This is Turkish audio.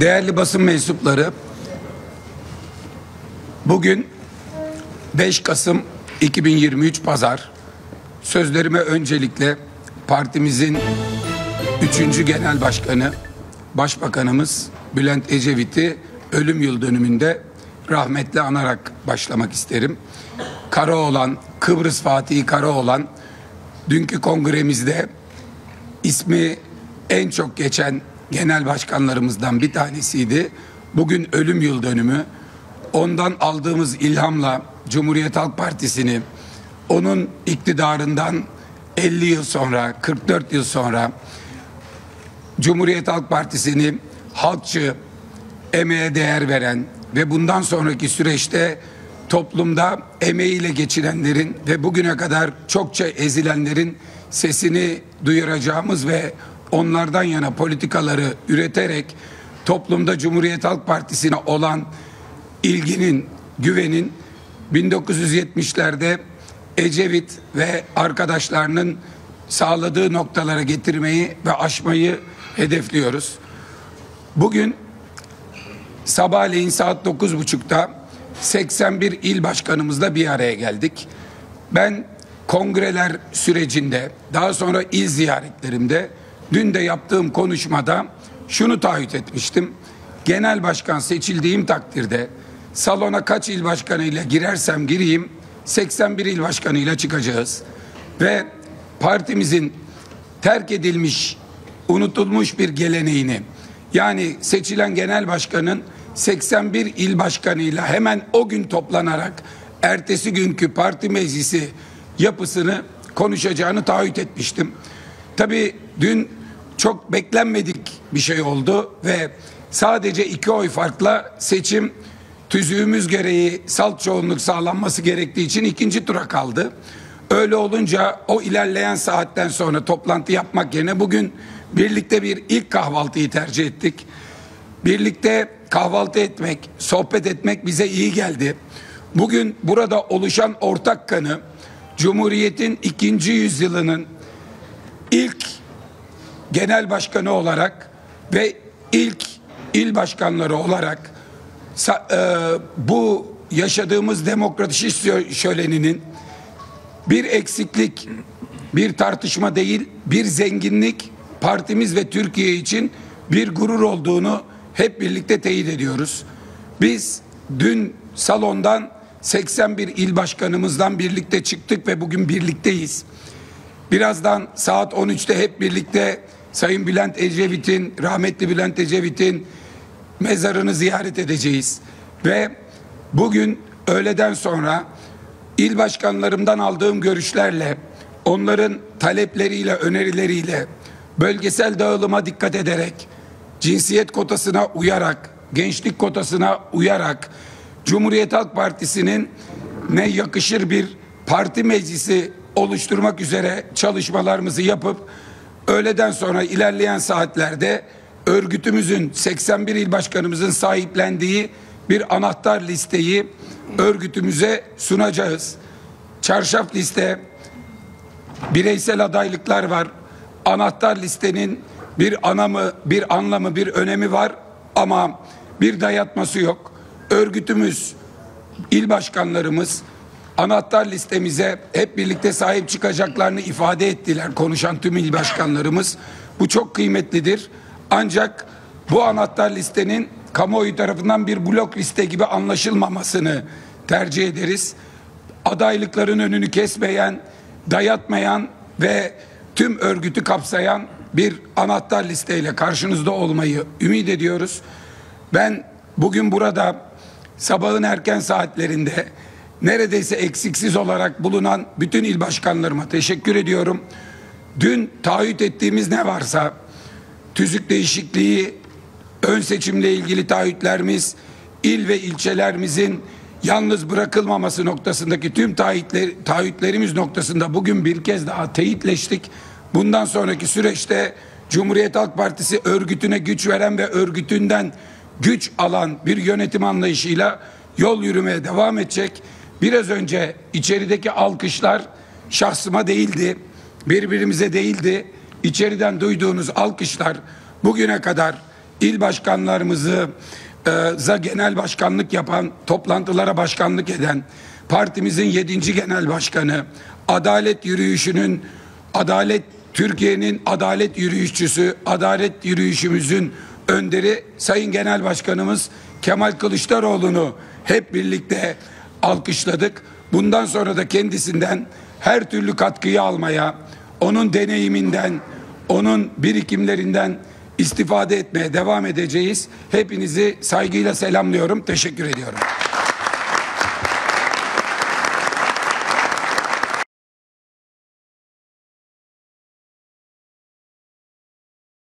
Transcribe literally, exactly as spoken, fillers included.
Değerli basın mensupları, bugün beş Kasım iki bin yirmi üç Pazar. Sözlerime öncelikle partimizin üçüncü Genel Başkanı, Başbakanımız Bülent Ecevit'i ölüm yıl dönümünde rahmetle anarak başlamak isterim. Karaoğlan, Kıbrıs Fatihi Karaoğlan, dünkü kongremizde ismi en çok geçen genel başkanlarımızdan bir tanesiydi. Bugün ölüm yıl dönümü. Ondan aldığımız ilhamla Cumhuriyet Halk Partisi'ni onun iktidarından elli yıl sonra, kırk dört yıl sonra Cumhuriyet Halk Partisi'ni halkçı, emeğe değer veren ve bundan sonraki süreçte toplumda emeğiyle geçinenlerin ve bugüne kadar çokça ezilenlerin sesini duyuracağımız ve onlardan yana politikaları üreterek toplumda Cumhuriyet Halk Partisi'ne olan ilginin, güvenin bin dokuz yüz yetmişlerde Ecevit ve arkadaşlarının sağladığı noktalara getirmeyi ve aşmayı hedefliyoruz. Bugün sabahleyin saat dokuz buçukta seksen bir il başkanımızla bir araya geldik. Ben kongreler sürecinde, daha sonra il ziyaretlerimde, dün de yaptığım konuşmada şunu taahhüt etmiştim. Genel başkan seçildiğim takdirde salona kaç il başkanıyla girersem gireyim seksen bir il başkanıyla çıkacağız. Ve partimizin terk edilmiş, unutulmuş bir geleneğini, yani seçilen genel başkanın seksen bir il başkanıyla hemen o gün toplanarak ertesi günkü parti meclisi yapısını konuşacağını taahhüt etmiştim. Tabii dün çok beklenmedik bir şey oldu ve sadece iki oy farkla seçim tüzüğümüz gereği salt çoğunluk sağlanması gerektiği için ikinci tura kaldı. Öyle olunca o ilerleyen saatten sonra toplantı yapmak yerine bugün birlikte bir ilk kahvaltıyı tercih ettik. Birlikte kahvaltı etmek, sohbet etmek bize iyi geldi. Bugün burada oluşan ortak kanı Cumhuriyet'in ikinci yüzyılının ilk genel başkanı olarak ve ilk il başkanları olarak bu yaşadığımız demokratik şöleninin bir eksiklik, bir tartışma değil, bir zenginlik, partimiz ve Türkiye için bir gurur olduğunu hep birlikte teyit ediyoruz. Biz dün salondan seksen bir il başkanımızdan birlikte çıktık ve bugün birlikteyiz. Birazdan saat on üçte hep birlikte Sayın Bülent Ecevit'in, rahmetli Bülent Ecevit'in mezarını ziyaret edeceğiz. Ve bugün öğleden sonra il başkanlarımdan aldığım görüşlerle, onların talepleriyle, önerileriyle, bölgesel dağılıma dikkat ederek, cinsiyet kotasına uyarak, gençlik kotasına uyarak, Cumhuriyet Halk Partisi'nin ne yakışır bir parti meclisi oluşturmak üzere çalışmalarımızı yapıp öğleden sonra ilerleyen saatlerde örgütümüzün, seksen bir il başkanımızın sahiplendiği bir anahtar listeyi örgütümüze sunacağız. Çarşaf liste, bireysel adaylıklar var. Anahtar listenin bir anlamı, bir anlamı, bir önemi var ama bir dayatması yok. Örgütümüz, il başkanlarımız anahtar listemize hep birlikte sahip çıkacaklarını ifade ettiler, konuşan tüm il başkanlarımız. Bu çok kıymetlidir. Ancak bu anahtar listenin kamuoyu tarafından bir blok liste gibi anlaşılmamasını tercih ederiz. Adaylıkların önünü kesmeyen, dayatmayan ve tüm örgütü kapsayan bir anahtar listeyle karşınızda olmayı ümit ediyoruz. Ben bugün burada sabahın erken saatlerinde neredeyse eksiksiz olarak bulunan bütün il başkanlarıma teşekkür ediyorum. Dün taahhüt ettiğimiz ne varsa, tüzük değişikliği, ön seçimle ilgili taahhütlerimiz, il ve ilçelerimizin yalnız bırakılmaması noktasındaki tüm taahhütler, taahhütlerimiz noktasında bugün bir kez daha teyitleştik. Bundan sonraki süreçte Cumhuriyet Halk Partisi örgütüne güç veren ve örgütünden güç alan bir yönetim anlayışıyla yol yürümeye devam edecek. Biraz önce içerideki alkışlar şahsıma değildi, birbirimize değildi. İçeriden duyduğunuz alkışlar bugüne kadar il başkanlarımızı za genel başkanlık yapan, toplantılara başkanlık eden partimizin yedinci genel başkanı, Adalet Yürüyüşü'nün, Adalet Türkiye'nin Adalet Yürüyüşçüsü, Adalet Yürüyüşümüzün önderi Sayın Genel Başkanımız Kemal Kılıçdaroğlu'nu hep birlikte alkışladık. Bundan sonra da kendisinden her türlü katkıyı almaya, onun deneyiminden, onun birikimlerinden istifade etmeye devam edeceğiz. Hepinizi saygıyla selamlıyorum. Teşekkür ediyorum.